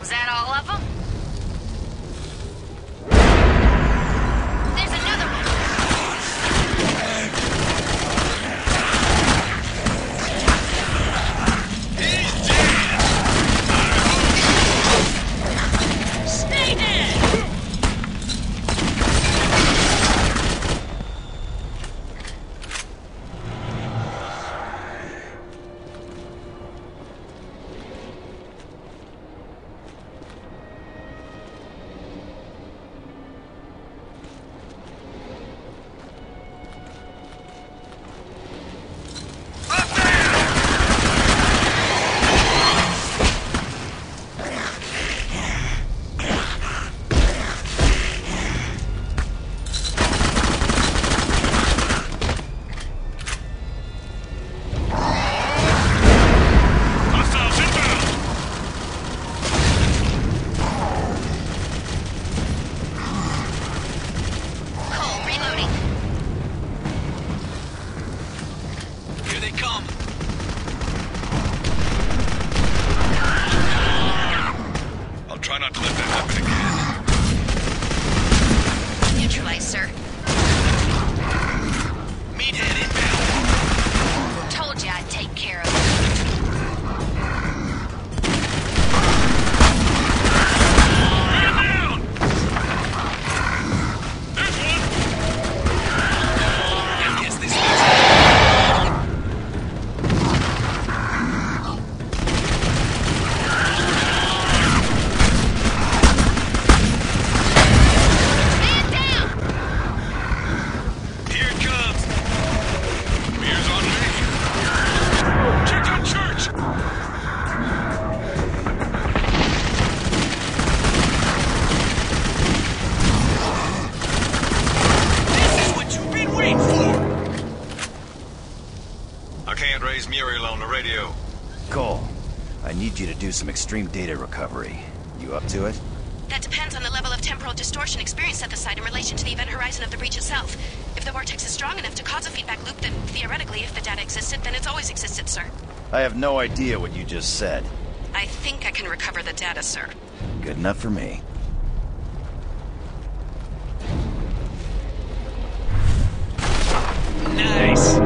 Was that all of them? There's another one. He's dead. Stay some extreme data recovery. You up to it? That depends on the level of temporal distortion experienced at the site in relation to the event horizon of the breach itself. If the vortex is strong enough to cause a feedback loop, then theoretically, if the data existed, then it's always existed, sir. I have no idea what you just said. I think I can recover the data, sir. Good enough for me. Nice!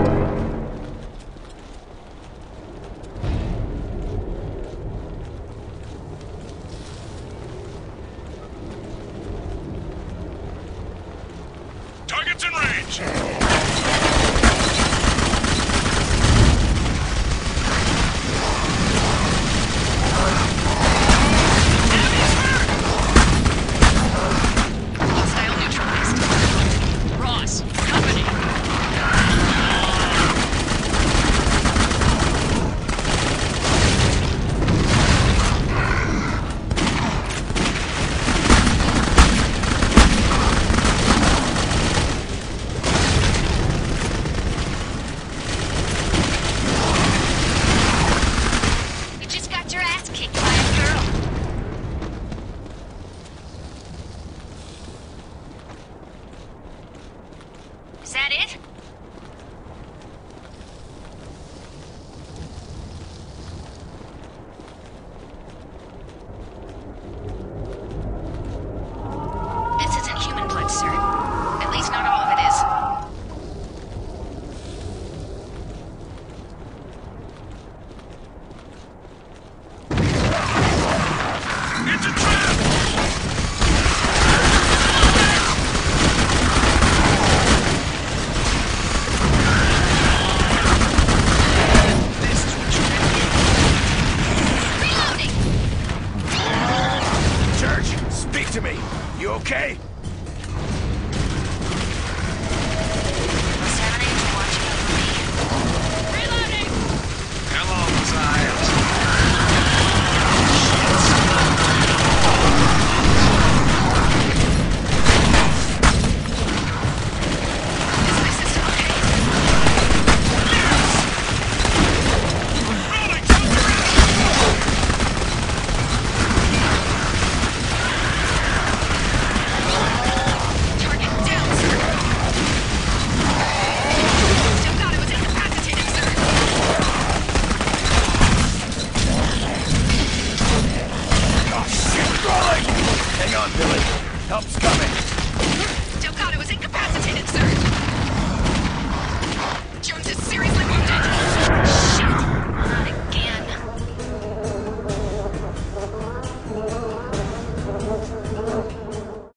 Help's coming! Delgado is incapacitated, sir! Jones is seriously...